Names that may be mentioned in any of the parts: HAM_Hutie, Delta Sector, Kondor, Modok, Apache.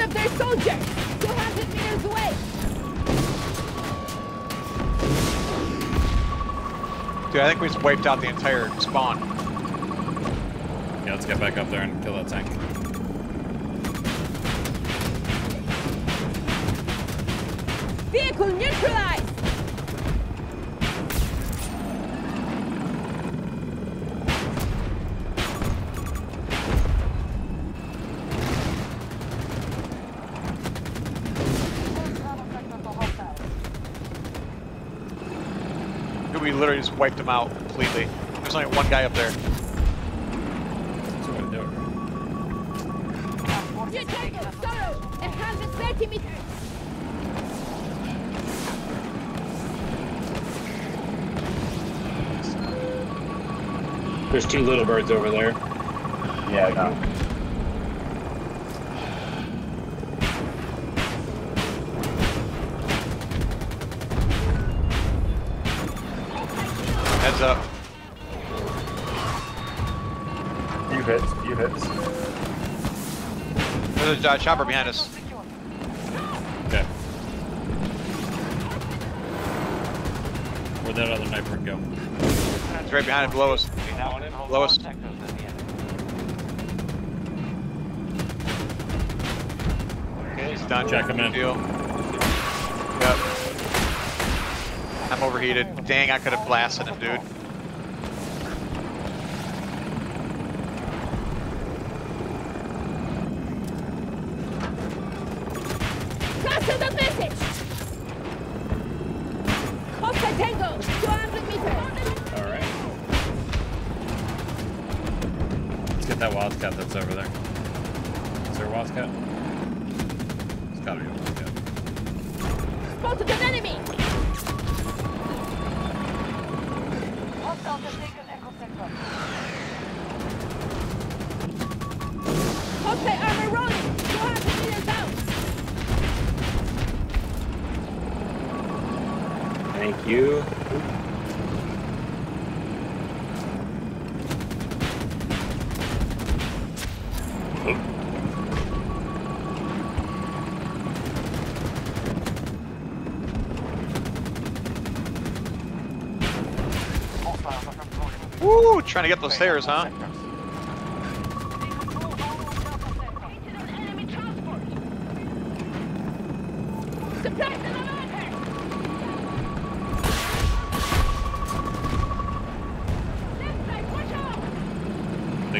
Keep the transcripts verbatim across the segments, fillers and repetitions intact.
one of their soldiers! two hundred meters away! Dude, I think we just wiped out the entire spawn. Yeah, let's get back up there and kill that tank. Vehicle neutralized! We literally just wiped him out completely. There's only one guy up there. That's what I do. Your target, Sorrow, one hundred thirty meters. There's two little birds over there. Yeah, I got him. Heads up. Few hits, few hits. There's a uh, chopper behind us. Okay. Where'd that other sniper go? It's right behind it, below us. Below us. Okay, he's done. Check him in. Deal. Yep. I'm overheated. Dang, I could have blasted him, dude. Cluster the message! Hostile Tango, two hundred meters. Alright. Let's get that Wildcat that's over there. Is there a Wildcat? It's gotta be a Wildcat. Spotted an enemy! Hostile armor rolling! two hundred meters out! Thank you. Woo! Trying to get those stairs, huh? They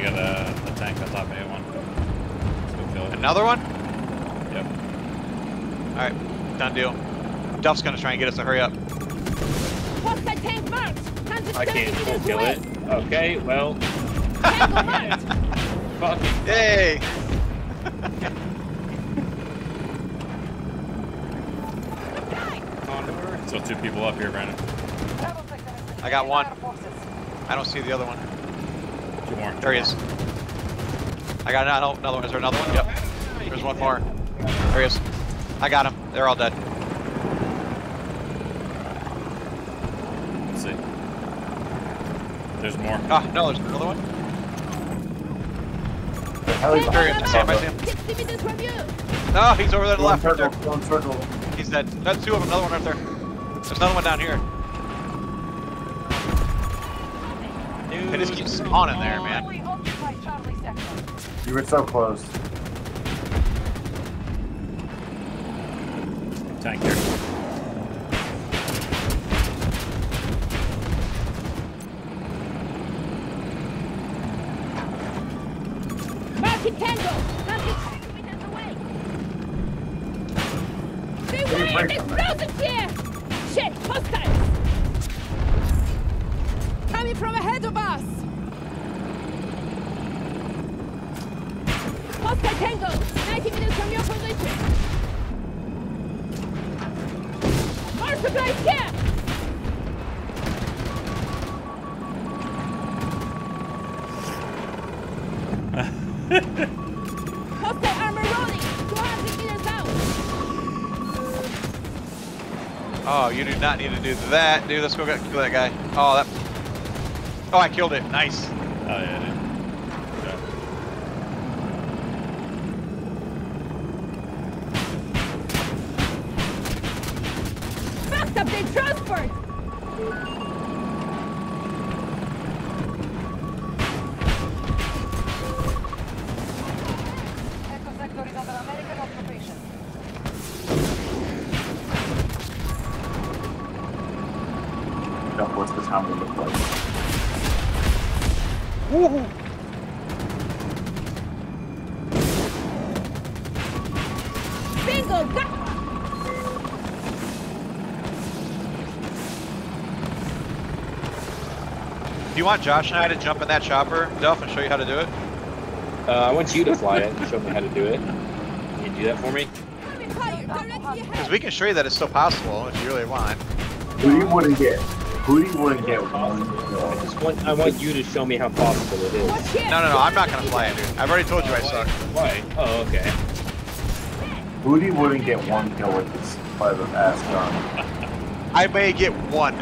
got a, a tank on top of A one. Let's go kill it. Another one? Yep. Alright, done deal. Duff's gonna try and get us to hurry up. What's that tank marked? I can't full kill it. Okay, well. Fucking yay! Kondor. Still two people up here, Brandon. I got one. I don't see the other one. Two more. There he is. I got another one. Is there another one? Yep. There's one more. There he is. I got him. They're all dead. There's more. Ah, no, there's another one. The hell is behind us? I see him. sixty meters from you. No, he's over there to the left. Turtle, right there. He's dead. That's two of them. Another one right there. There's another one down here. Dude, they just keep spawning there, man. You were so close. Tank here. Explosives here! Shit, hostiles! Coming from ahead of us! Hostile Tango, ninety meters from your position! More supplies here! Hostile armor rolling, two hundred meters out! Oh, you do not need to do that, dude. Let's go get, kill that guy. Oh, that. Oh, I killed it. Nice. Oh, yeah, dude. Good job. transport! Delta Sector is under American occupation. Now, what's the town look like? Woohoo! Do you want Josh and I to jump in that chopper, Duff, and show you how to do it? Uh, I want you to fly it and show me how to do it. Can you do that for me? Because we can show you that it's still possible if you really want. Who do you want to get? Who do you want to get? I just want, I want you to show me how possible it is. No, no, no, I'm not going to fly it, dude. I've already told you I suck. Why? Oh, okay. Who do you want to get one kill with this private ass gun? I may get one.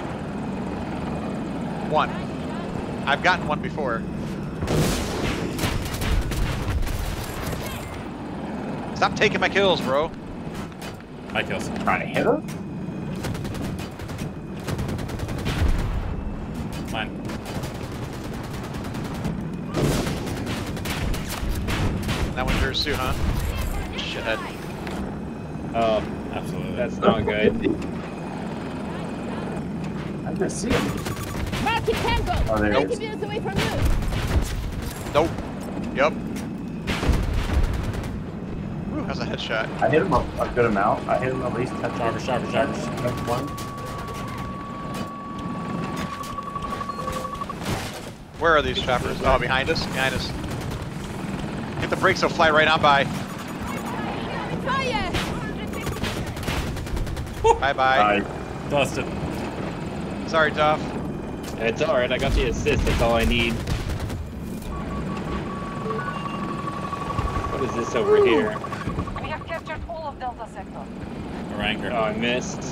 One. I've gotten one before. Stop taking my kills, bro. My kills. Trying to hit her? Mine. That one's yours too, huh? Shithead. Oh, absolutely. That's not good. I didn't see him. Marky Tango! Oh, there it is. Away from you. Nope. Yep. Ooh, that was a headshot. I hit him a, a good amount. I hit him at least ten times. Sharper, sharper, sharper. One. Where are these choppers? Oh, behind us. Behind us. Hit the brakes, they'll fly right on by. Fire! Bye bye. Bye. Dusted. Sorry, Duff. It's alright, I got the assist, that's all I need. What is this over Ooh. Here? We have captured all of Delta Sector. Ranker. Oh, I missed.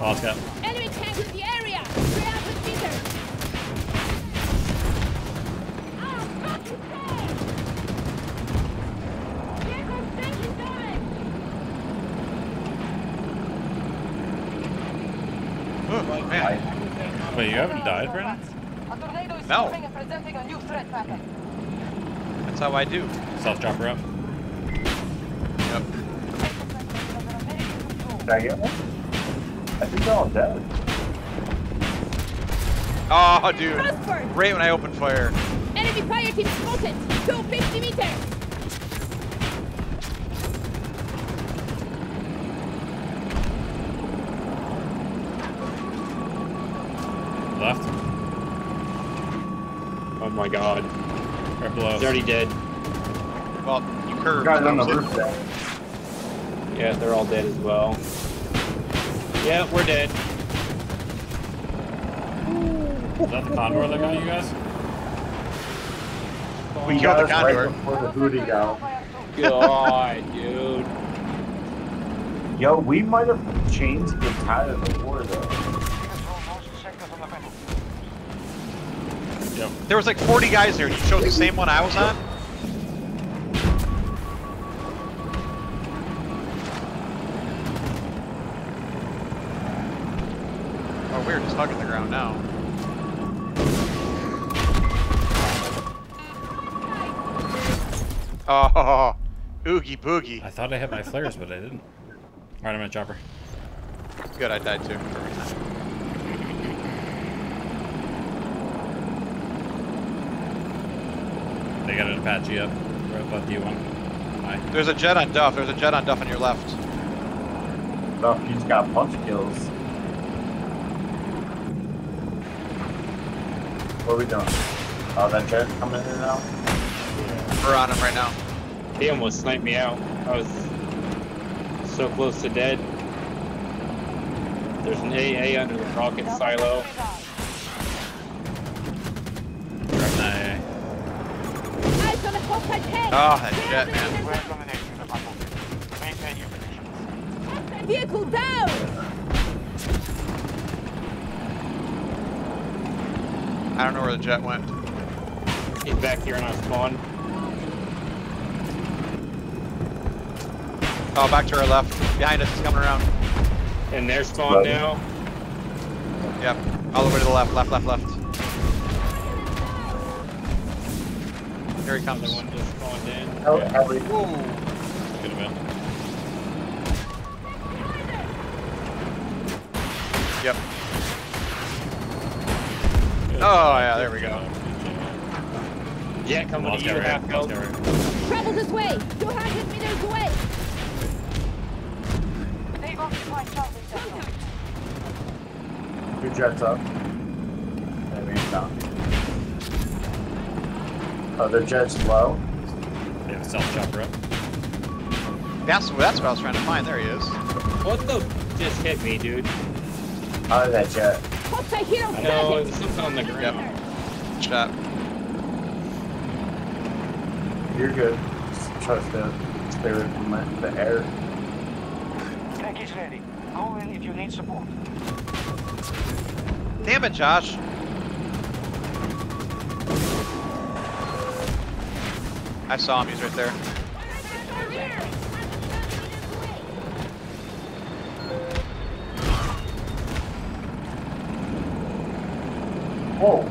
Oscar. Enemy tank in the area! three hundred meters! Oh, fucking tank! Jacob, thank you, Thomas! Oh, man. Wait, you haven't died, Brandon? No. That's how I do. Self chopper up. Yep. Did I get one? I think they're all dead. Oh, dude. Right when I opened fire. Enemy fire team spotted. two hundred fifty meters. Left. Oh my god. Right below. He's already dead. Well, you curved. Guys on the roof there. Yeah, they're all dead as well. Yeah, we're dead. Is that the Kondor they're going to use? Oh, we killed the Kondor. Right before the booty gal. God, dude. Yo, we might have changed the tide of the war though. There was like forty guys there. You chose the same one I was on? Oh, we're just hugging the ground now. Oh, oogie boogie. I thought I had my flares, but I didn't. All right, I'm gonna chopper. Good, I died too. They got an Apache up, right above you one. Hi. There's a jet on Duff, there's a jet on Duff on your left. Duff, you just got punch kills. What are we doing? Oh, that jet coming in now? Yeah. We're on him right now. He almost sniped me out. I was so close to dead. There's an A A under the rocket silo. Oh, that jet, man. Vehicle down! I don't know where the jet went. Get back here and I spawn. Oh, back to our left. Behind us, he's coming around. And they're spawned now. Yep, all the way to the left, left, left, left. Here he comes. Another one just spawned in. Oh, yeah. Probably. Whoa. Good event. Yep. Oh yeah, there we go. Yeah, come on, you half health. Travel this way. Don't hit me this way. They've occupied Charlie Sector. Two jets up. I mean, down. Other jets low. They have a self chopper up. That's that's what I was trying to find. There he is. What the? Just hit me, dude. Oh, that jet. I know, it's something on the ground. Yep. Shot. You're good. Just trust the spirit in the air. Package ready. Go in if you need support. Damn it, Josh. I saw him. He's right there. Whoa.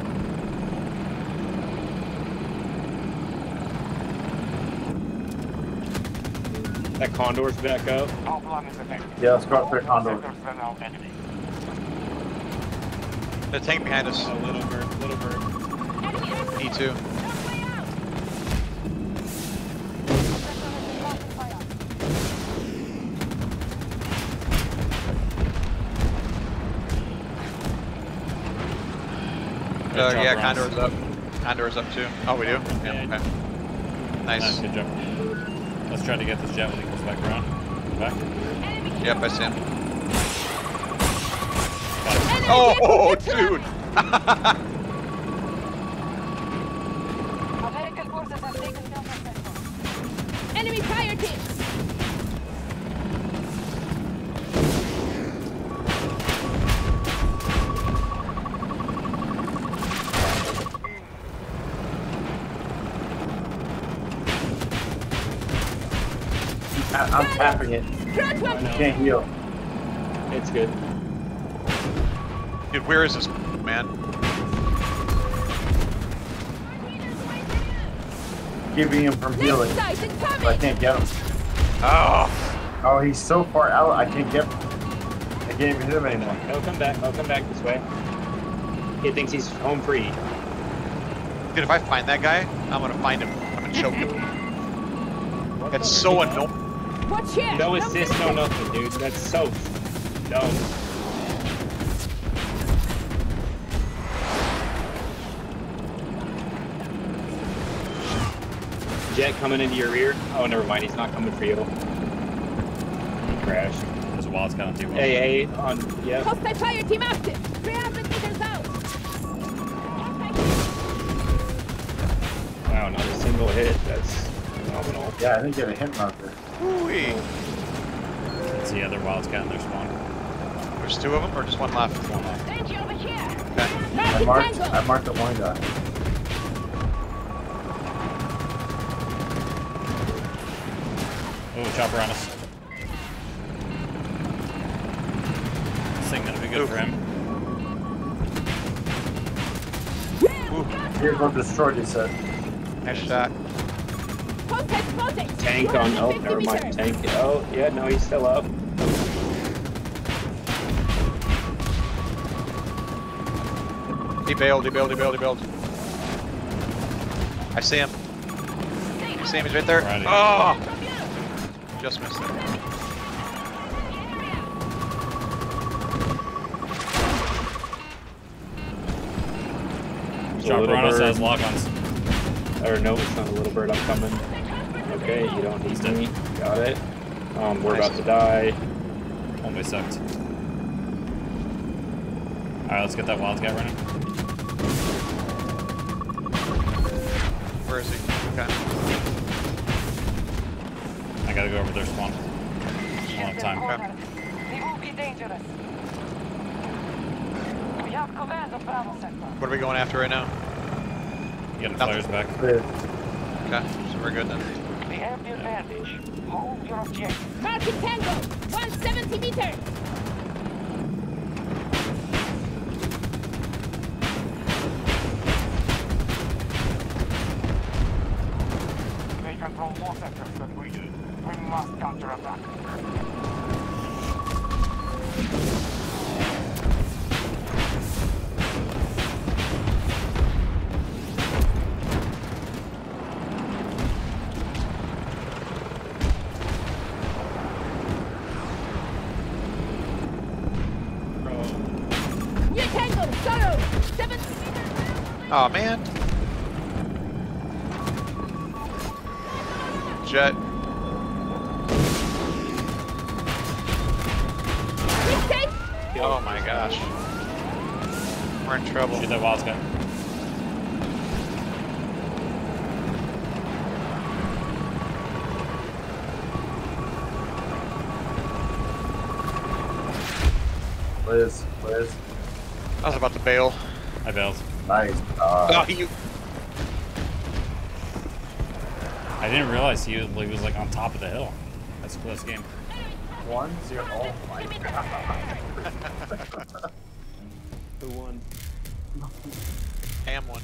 That Condor's back up. Yeah, let's go up there, Kondor. The tank behind us. A little bird, little bird. E two. Uh, yeah, Condor's up. Condor's up too. Oh, we do? Yeah, okay. Nice. Good jump. Let's try to get this jet when he comes back around. Back. Yep, I see him. Oh, oh, dude! American forces have taken Delta Sector. Enemy fire team! I'm tapping it. I can't heal. It's good. Dude, where is this man? Keeping him from healing. But I can't get him. Oh. Oh, he's so far out. I can't get him. I can't even hit him anymore. I'll come back. I'll come back this way. He thinks he's home free. Dude, if I find that guy, I'm gonna find him. I'm gonna choke him. What That's so annoying. Watch here. No assist, no nothing, dude. That's so no. Jet coming into your rear. Oh, never mind. He's not coming for you. He crashed. There's a wild scout too. Hey, hey, on. Yeah. Hostile fire team active. three hundred meters out. Wow, not a single hit. That's phenomenal. Yeah, I didn't get a hit marker. Woo-wee. That's the other wild scout in their spawn. There's two of them, or just one left? One left. Danger over here. Okay. I marked, I marked the one guy. Oh, chopper on us. This thing gonna be good Oof. for him. Oof. Here's one destroyed, he said. Nice shot. Tank on, oh, never mind, tank, oh, yeah, no, he's still up. He bailed, he bailed, he bailed, he bailed. I see him. You see him, he's right there. Right oh! Just missed him. Chopper on us has log-ons. Or no, it's not a little bird, I'm coming. Okay, you don't need me. Got it. Um, we're nice. about to die. Almost sucked. Alright, let's get that wildcat running. Where is he? Okay. I gotta go over their spawn. A long time. Okay. It will be dangerous. We have command of Bravo Sector. What are we going after right now? Getting flares back. Clear. Okay, so we're good then. the advantage. Hold your objective. Marking Tango! one seventy meters! They control more sectors than we do. We must counterattack. Aw, oh, man. Jet. Oh my gosh. We're in trouble. Shoot that wild guy. Liz, Liz. I was about to bail. I bailed. Nice. Uh, oh, you. I didn't realize he was, like, was like on top of the hill. That's a close game. One zero. Oh my god. Who won? Ham won.